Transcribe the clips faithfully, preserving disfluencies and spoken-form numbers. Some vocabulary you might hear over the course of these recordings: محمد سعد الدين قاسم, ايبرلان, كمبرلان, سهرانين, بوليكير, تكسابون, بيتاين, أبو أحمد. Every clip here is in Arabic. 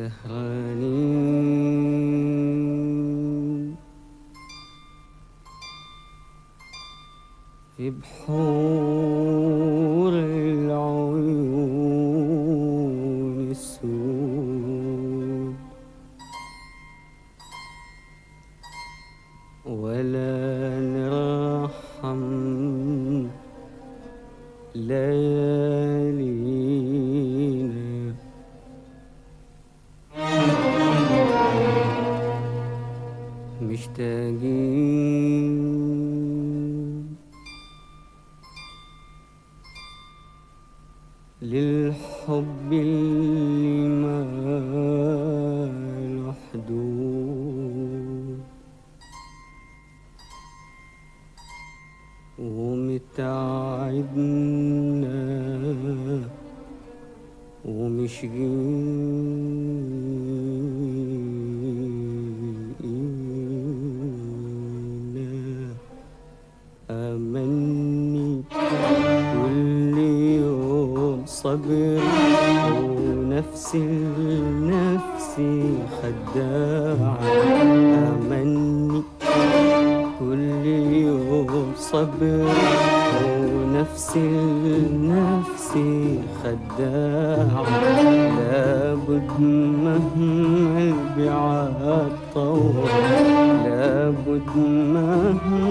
سهرانين في بحور العيون السود، ولا نرحم ليالي مشتاقين للحب اللي ما له حدود، ومتعبنا ومشقين مني كل يوم صبر، ونفسي لنفسي خداع. أمني كل يوم صبر، ونفسي لنفسي خداع. لابد مهما البعاد طول، لابد مهما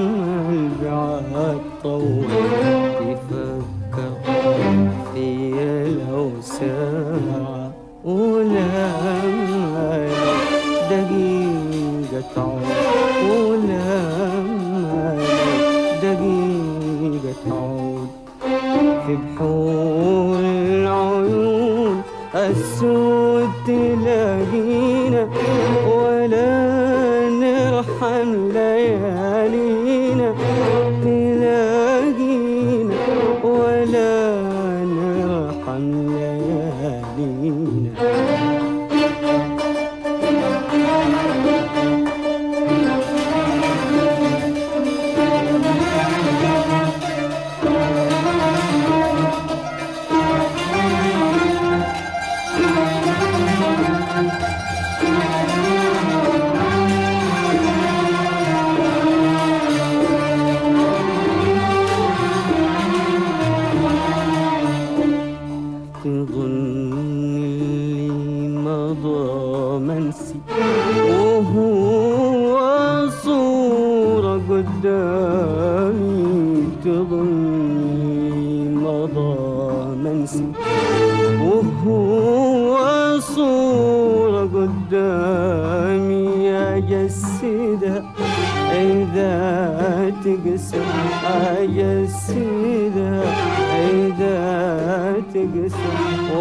البعاد طول، يفكر فيا لو ساعة ولا مالي دقيقة تعود، ولا مالي دقيقة تعود. في بحور العيون السود تلاقينا، نرحم ليالينا تلاقينا، ولا نرحم ليالينا. منسي وهو صورة قدامي، تظني مضى منسي وهو صورة قدامي. يا جسدها إذا تقسى، أجسدها إذا تقسى،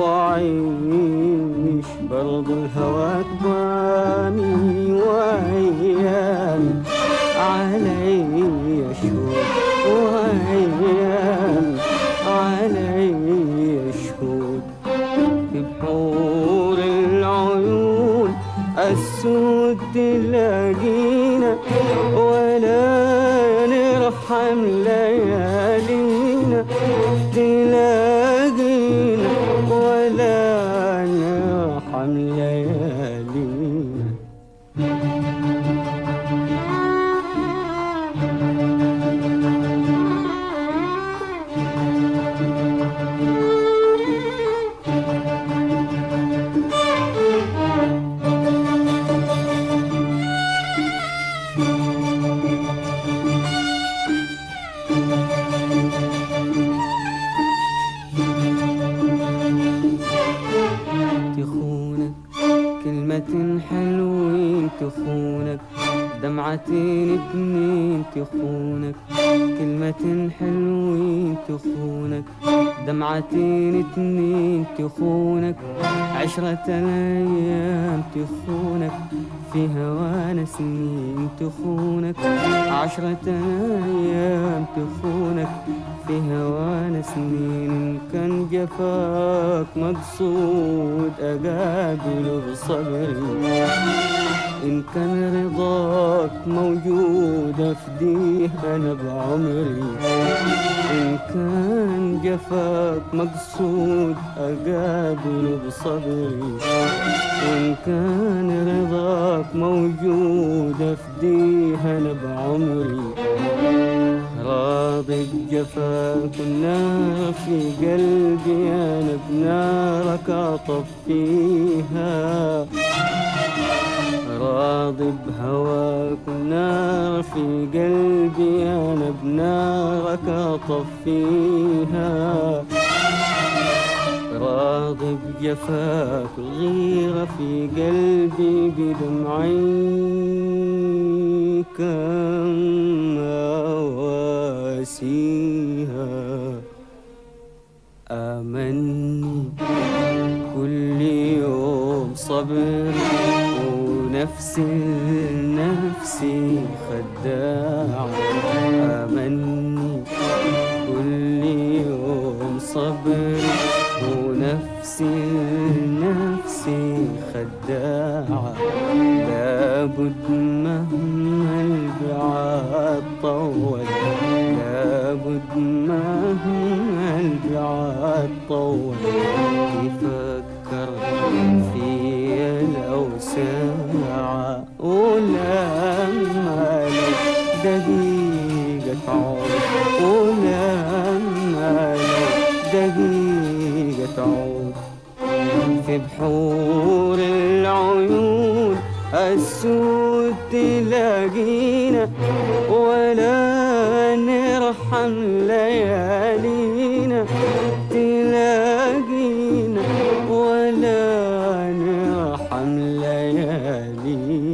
وعيني مش برضو الهوى كبامي، وأيامي علي أشهر، وأيامي علي أشهر. في بحور العيون السود تلاقينا، ولا نرحم ليالينا تلاقينا، ولا نرحم ليالينا. تخونك كلمة حلوين، تخونك دمعتين اتنين، تخونك كلمة حلوين، تخونك دمعتين اتنين، تخونك عشرة الأيام، تخونك في هوانا سنين، تخونك عشرة أيام تخونك في هوانا سنين، كان جفاك مقصود أقابله بصبر، إن كان رضاك موجود أفديه أنا بعمري، إن كان جفاك مقصود أقابله بصبري، إن كان رضاك موجود أفديه أنا بعمري، راضي بجفاك النار في قلبي أنا بنارك أطفيها، راضي بهواك النار في قلبي أنا بنارك أطفيها، راضي بجفاك الغيرة في قلبي بدمعي كم أواسيها، آمني كل يوم صبري ونفسي لنفسي خداعة، آمني كل يوم صبري ونفسي لنفسي خداعة، لابد مهما البعاد طول، لابد مهما البعاد طول، يفكر في لو ساعة ولما لو دقيقة عمر، ولما لو دقيقة عمر، في بحور العيون السود تلاقينا ولا نرحم ليالينا، تلاقينا ولا نرحم ليالينا.